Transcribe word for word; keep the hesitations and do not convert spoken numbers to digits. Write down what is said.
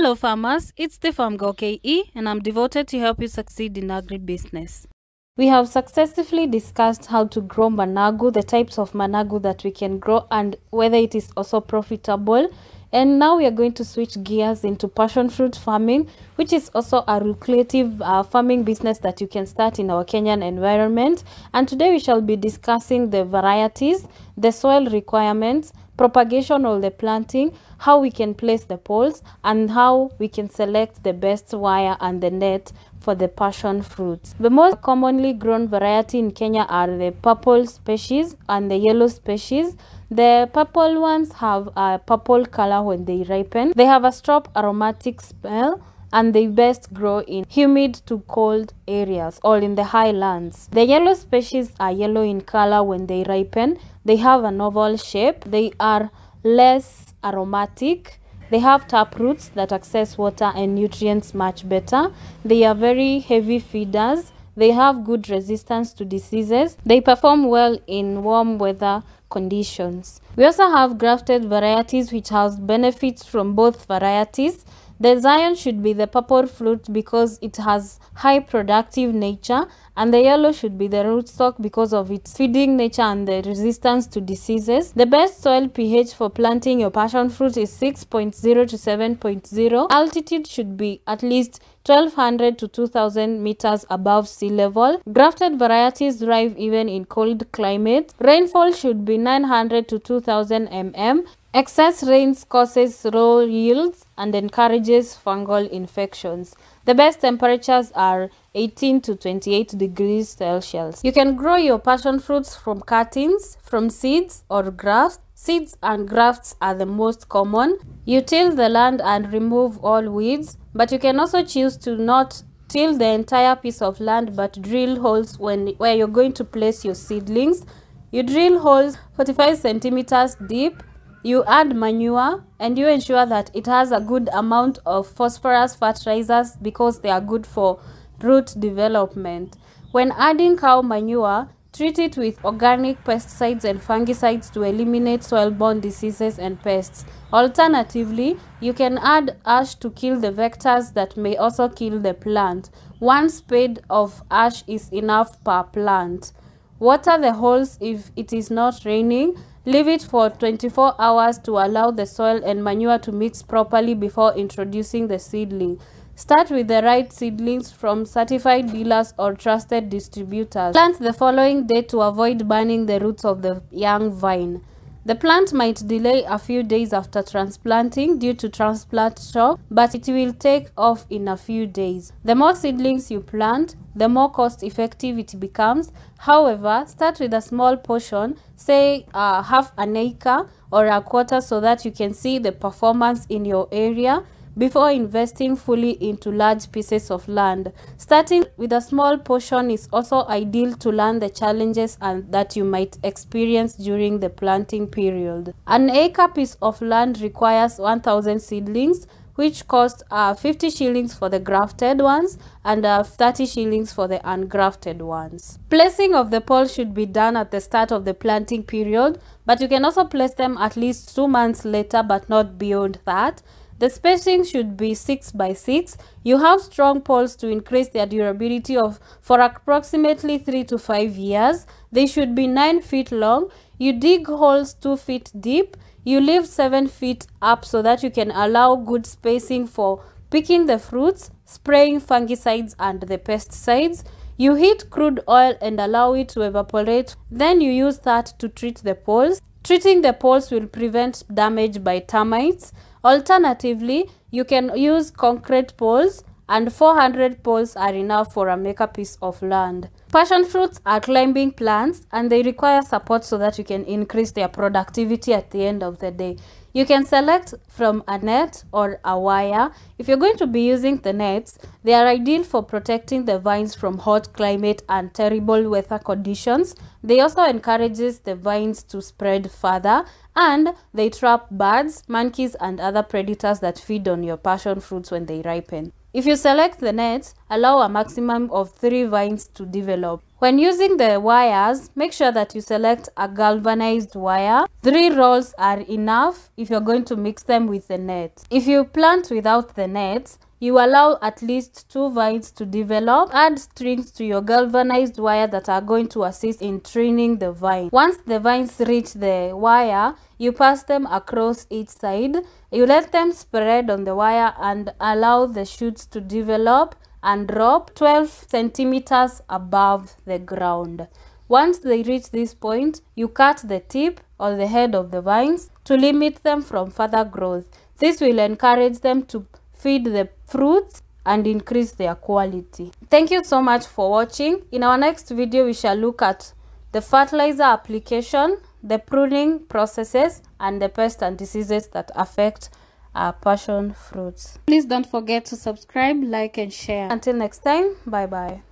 Hello farmers, it's the Farm Girl K E and I'm devoted to help you succeed in agribusiness. We have successfully discussed how to grow managu, the types of managu that we can grow and whether it is also profitable. And now we are going to switch gears into passion fruit farming, which is also a lucrative uh, farming business that you can start in our Kenyan environment. And today we shall be discussing the varieties, the soil requirements, propagation of the planting, how we can place the poles, and how we can select the best wire and the net for the passion fruits. The most commonly grown variety in Kenya are the purple species and the yellow species. The purple ones have a purple color when they ripen. They have a strong aromatic smell, and they best grow in humid to cold areas or in the highlands. The yellow species are yellow in color when they ripen. They have an oval shape. They are less aromatic. They have tap roots that access water and nutrients much better. They are very heavy feeders. They have good resistance to diseases. They perform well in warm weather conditions. We also have grafted varieties which has benefits from both varieties. The Zion should be the purple fruit because it has high productive nature, and the yellow should be the rootstock because of its feeding nature and the resistance to diseases. The best soil pH for planting your passion fruit is six point zero to seven point zero. Altitude should be at least twelve hundred to two thousand meters above sea level. Grafted varieties thrive even in cold climates. Rainfall should be nine hundred to two thousand millimeters. Excess rain causes low yields and encourages fungal infections. The best temperatures are eighteen to twenty-eight degrees Celsius. You can grow your passion fruits from cuttings, from seeds or grafts. Seeds and grafts are the most common. You till the land and remove all weeds, but you can also choose to not till the entire piece of land but drill holes when where you're going to place your seedlings. You drill holes forty-five centimeters deep. You add manure and you ensure that it has a good amount of phosphorus fertilizers because they are good for root development. When adding cow manure, treat it with organic pesticides and fungicides to eliminate soil-borne diseases and pests. Alternatively, you can add ash to kill the vectors that may also kill the plant. One spade of ash is enough per plant. Water the holes if it is not raining. Leave it for twenty-four hours to allow the soil and manure to mix properly before introducing the seedling. Start with the right seedlings from certified dealers or trusted distributors. Plant the following day to avoid burning the roots of the young vine. The plant might delay a few days after transplanting due to transplant shock, but it will take off in a few days. The more seedlings you plant, the more cost-effective it becomes. However, start with a small portion, say uh, half an acre or a quarter, so that you can see the performance in your area before investing fully into large pieces of land. Starting with a small portion is also ideal to learn the challenges and that you might experience during the planting period. An acre piece of land requires one thousand seedlings, which cost uh, fifty shillings for the grafted ones and uh, thirty shillings for the ungrafted ones. Placing of the poles should be done at the start of the planting period, but you can also place them at least two months later, but not beyond that. The spacing should be six by six. You have strong poles to increase their durability of for approximately three to five years. They should be nine feet long. You dig holes two feet deep. You leave seven feet up so that you can allow good spacing for picking the fruits, spraying fungicides and the pesticides. You heat crude oil and allow it to evaporate. Then you use that to treat the poles. Treating the poles will prevent damage by termites. Alternatively, you can use concrete poles, and four hundred poles are enough for a mega piece of land. Passion fruits are climbing plants and they require support so that you can increase their productivity at the end of the day. You can select from a net or a wire. If you're going to be using the nets, they are ideal for protecting the vines from hot climate and terrible weather conditions. They also encourages the vines to spread further, and they trap birds, monkeys and other predators that feed on your passion fruits when they ripen. If you select the nets, allow a maximum of three vines to develop. When using the wires, make sure that you select a galvanized wire. Three rolls are enough if you're going to mix them with the net. If you plant without the net, you allow at least two vines to develop. Add strings to your galvanized wire that are going to assist in training the vine. Once the vines reach the wire, you pass them across each side. You let them spread on the wire and allow the shoots to develop and drop twelve centimeters above the ground. Once they reach this point, you cut the tip or the head of the vines to limit them from further growth. This will encourage them to feed the fruits and increase their quality. Thank you so much for watching. In our next video, we shall look at the fertilizer application, the pruning processes, and the pests and diseases that affect our passion fruits. Please don't forget to subscribe, like, and share. Until next time, bye bye.